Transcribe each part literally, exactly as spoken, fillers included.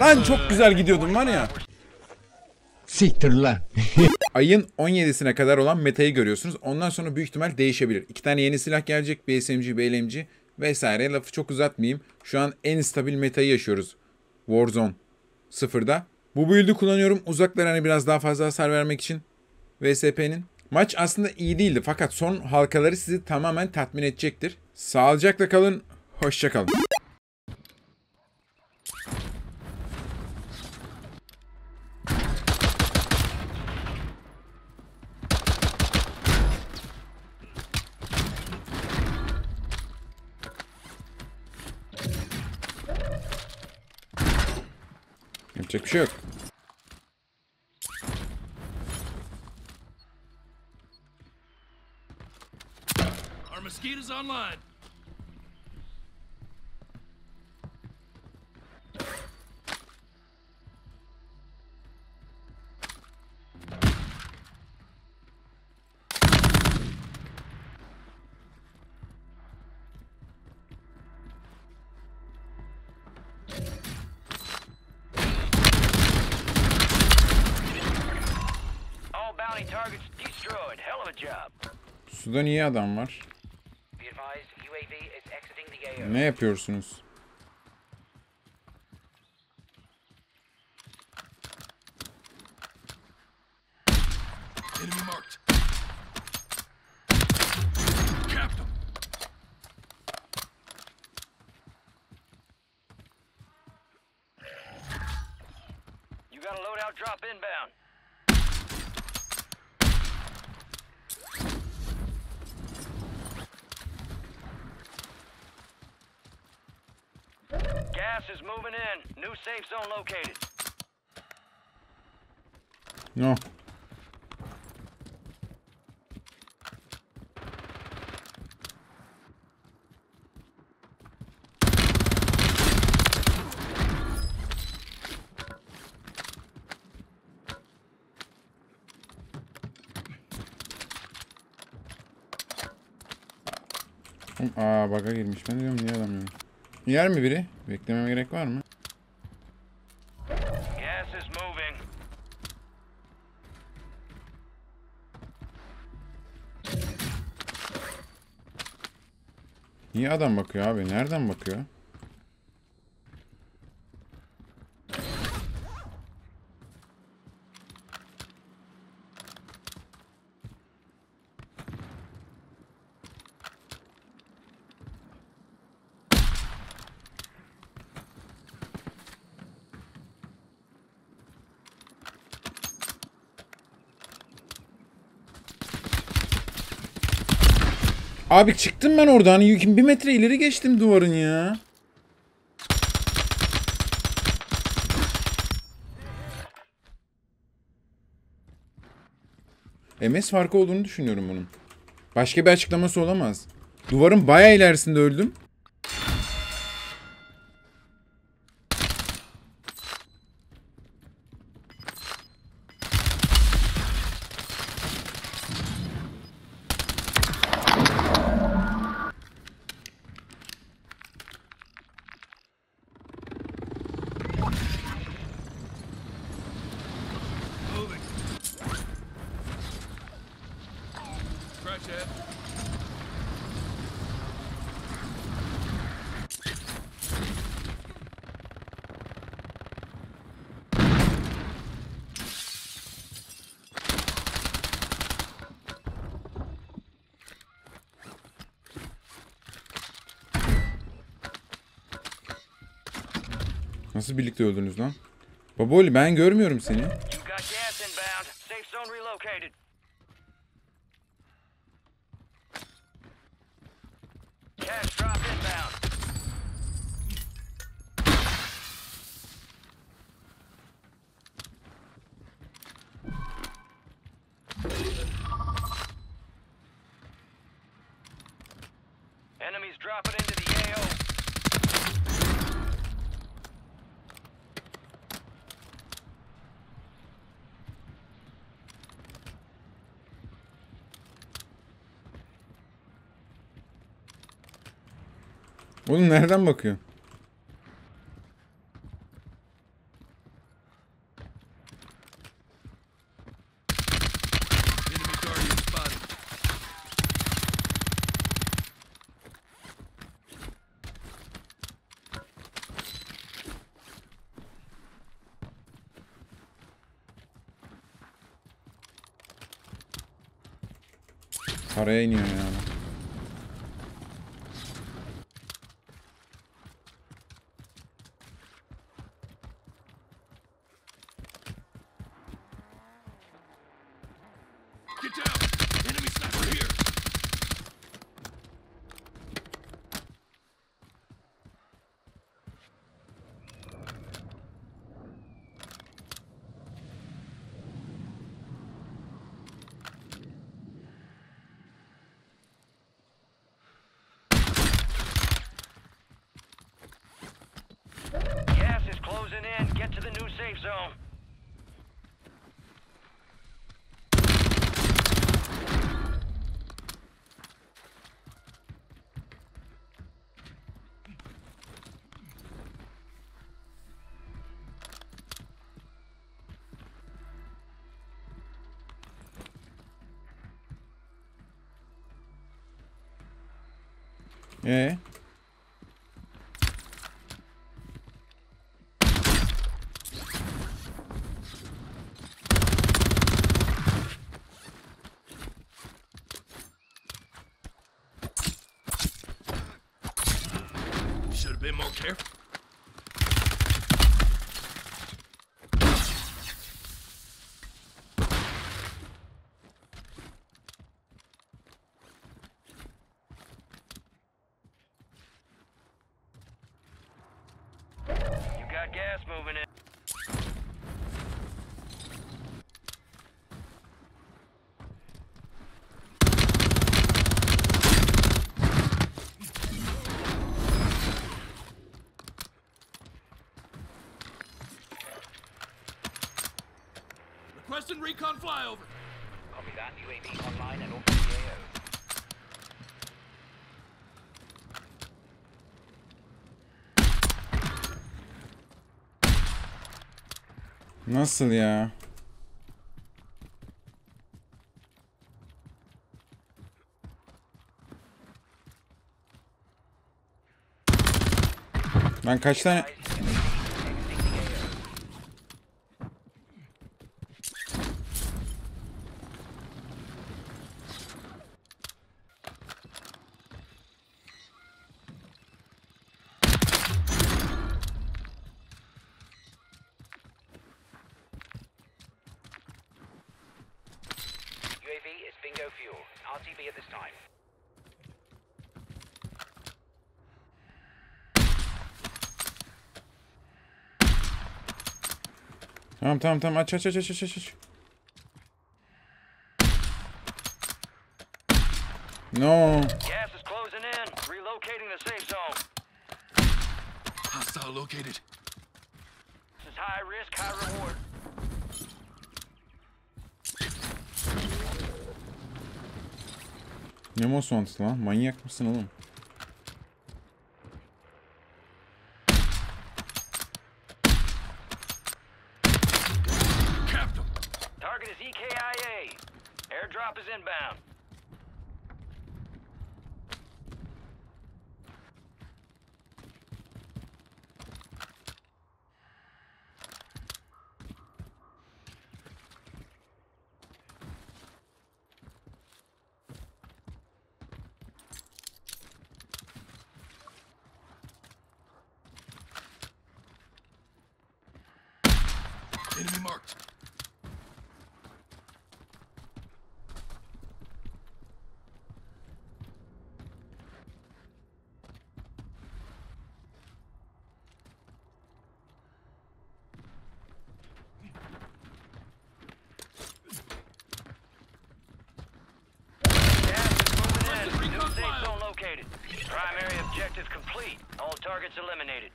Lan çok güzel gidiyordum var ya. Siktir lan. Ayın on yedisine kadar olan metayı görüyorsunuz. Ondan sonra büyük ihtimal değişebilir. İki tane yeni silah gelecek. B S M G, B L M G vesaire. Lafı çok uzatmayayım. Şu an en stabil metayı yaşıyoruz. Warzone sıfırda. Bu build'i kullanıyorum. Uzaklara hani biraz daha fazla hasar vermek için. V S P'nin. Maç aslında iyi değildi. Fakat son halkaları sizi tamamen tatmin edecektir. Sağlıcakla kalın. Hoşça kalın. Yapacak bir şey yok. Our mosquitoes online. Sudan iyi adam var. Ne yapıyorsunuz? Is moving in. New safe zone located. No. Aa, bug'a girmiş. Ben diyorum niye alamıyorum? Yer mi biri? Beklememe gerek var mı? Niye adam bakıyor abi? Nereden bakıyor? Abi çıktım ben oradan. Yüküm bir metre ileri geçtim duvarın ya. M S farkı olduğunu düşünüyorum bunun. Başka bir açıklaması olamaz. Duvarın bayağı ilerisinde öldüm. Nasıl birlikte öldünüz lan? Baboli ben görmüyorum seni. Enemies dropping into the A O. Oğlum nereden bakıyor? Karaya iniyor yani. To the new safe zone. Yeah. Bit more careful. You got gas moving in. Requesting recon flyover. Copy that. U A V online and open G A O. Nasıl ya? Ben kaç tane... Bingo fuel. R T B at this time. Tamam tamam tamam aç aç aç aç aç aç. No. Gas is closing in. Relocating the safe zone. Hostile located. This is high risk, high reward. Ne Moson'tu lan? Manyak mısın oğlum? Captain. Target is E K I A. Airdrop is inbound. Enemy marked. Gas is moving in. New safe zone located. Primary objective complete. All targets eliminated.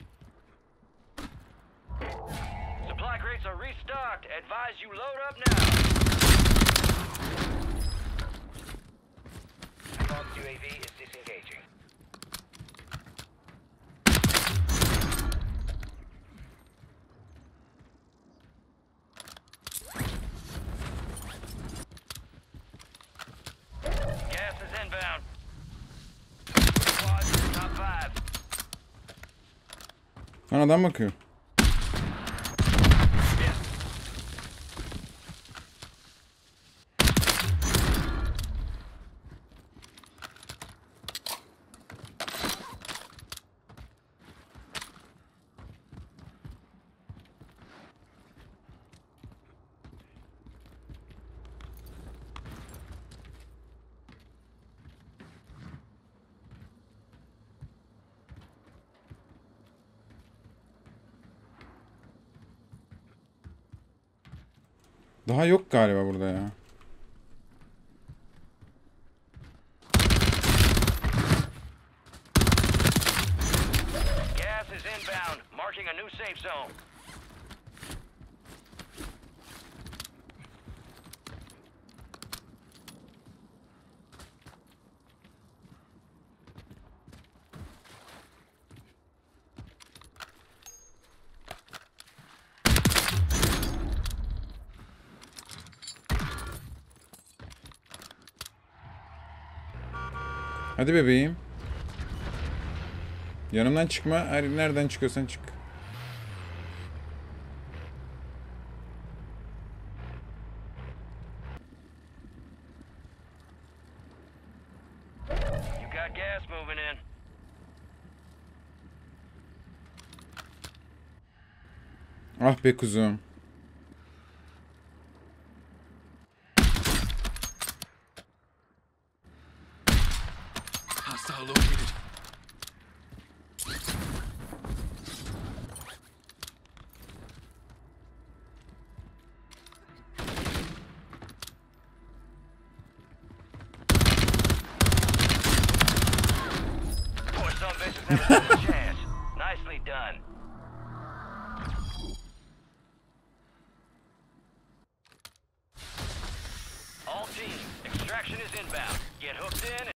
Supply crates are restocked. Advise you load up now. Bomb U A V is disengaging. Gas is inbound. Squad top five. Ana adam bakıyor. Daha yok galiba burada ya. Gas is inbound, marking a new safe zone. Hadi bebeğim. Yanımdan çıkma. Nereden çıkıyorsan çık. Ah be kuzum. Nicely done. All teams, extraction is inbound. Get hooked in.